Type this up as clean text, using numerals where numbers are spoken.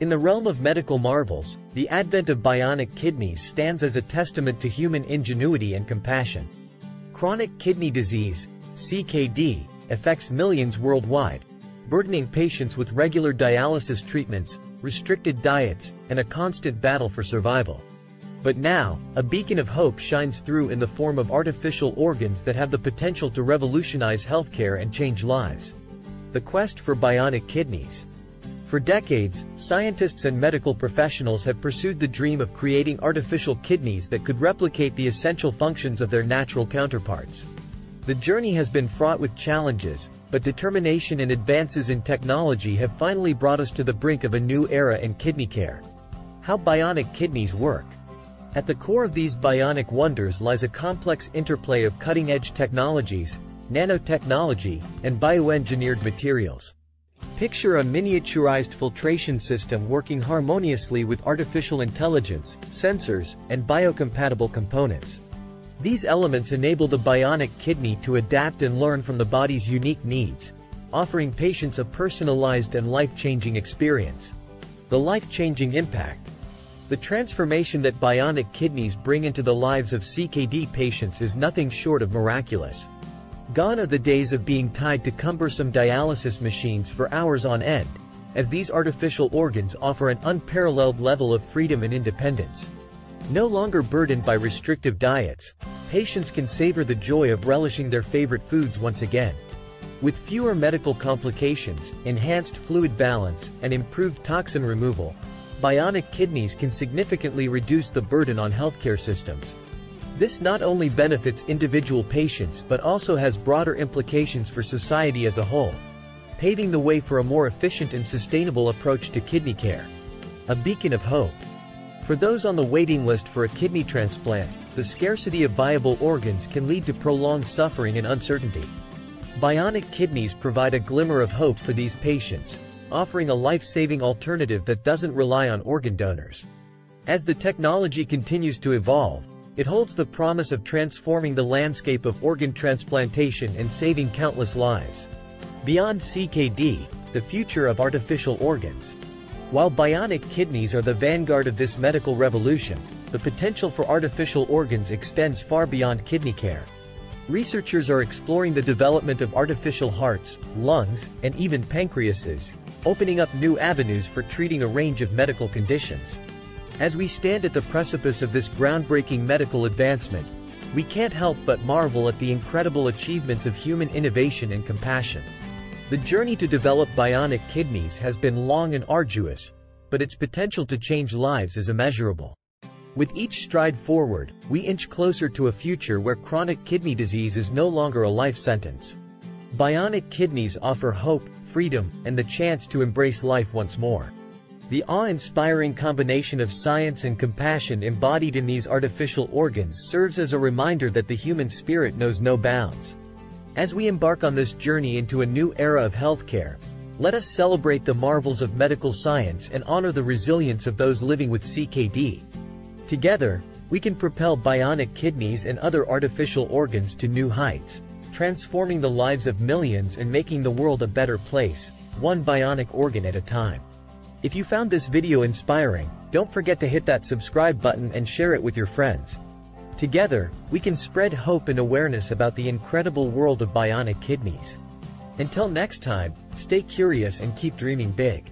In the realm of medical marvels, the advent of bionic kidneys stands as a testament to human ingenuity and compassion. Chronic kidney disease, CKD, affects millions worldwide, burdening patients with regular dialysis treatments, restricted diets, and a constant battle for survival. But now, a beacon of hope shines through in the form of artificial organs that have the potential to revolutionize healthcare and change lives. The quest for bionic kidneys. For decades, scientists and medical professionals have pursued the dream of creating artificial kidneys that could replicate the essential functions of their natural counterparts. The journey has been fraught with challenges, but determination and advances in technology have finally brought us to the brink of a new era in kidney care. How bionic kidneys work. At the core of these bionic wonders lies a complex interplay of cutting-edge technologies, nanotechnology, and bioengineered materials. Picture a miniaturized filtration system working harmoniously with artificial intelligence, sensors, and biocompatible components. These elements enable the bionic kidney to adapt and learn from the body's unique needs, offering patients a personalized and life-changing experience. The life-changing impact. The transformation that bionic kidneys bring into the lives of CKD patients is nothing short of miraculous. Gone are the days of being tied to cumbersome dialysis machines for hours on end, as these artificial organs offer an unparalleled level of freedom and independence. No longer burdened by restrictive diets, patients can savor the joy of relishing their favorite foods once again. With fewer medical complications, enhanced fluid balance, and improved toxin removal, bionic kidneys can significantly reduce the burden on healthcare systems. This not only benefits individual patients but also has broader implications for society as a whole, paving the way for a more efficient and sustainable approach to kidney care. A beacon of hope. For those on the waiting list for a kidney transplant, the scarcity of viable organs can lead to prolonged suffering and uncertainty. Bionic kidneys provide a glimmer of hope for these patients, offering a life-saving alternative that doesn't rely on organ donors. As the technology continues to evolve, it holds the promise of transforming the landscape of organ transplantation and saving countless lives. Beyond CKD, the future of artificial organs. While bionic kidneys are the vanguard of this medical revolution, the potential for artificial organs extends far beyond kidney care. Researchers are exploring the development of artificial hearts, lungs, and even pancreases, opening up new avenues for treating a range of medical conditions. As we stand at the precipice of this groundbreaking medical advancement, we can't help but marvel at the incredible achievements of human innovation and compassion. The journey to develop bionic kidneys has been long and arduous, but its potential to change lives is immeasurable. With each stride forward, we inch closer to a future where chronic kidney disease is no longer a life sentence. Bionic kidneys offer hope, freedom, and the chance to embrace life once more. The awe-inspiring combination of science and compassion embodied in these artificial organs serves as a reminder that the human spirit knows no bounds. As we embark on this journey into a new era of healthcare, let us celebrate the marvels of medical science and honor the resilience of those living with CKD. Together, we can propel bionic kidneys and other artificial organs to new heights, transforming the lives of millions and making the world a better place, one bionic organ at a time. If you found this video inspiring, don't forget to hit that subscribe button and share it with your friends. Together, we can spread hope and awareness about the incredible world of bionic kidneys. Until next time, stay curious and keep dreaming big.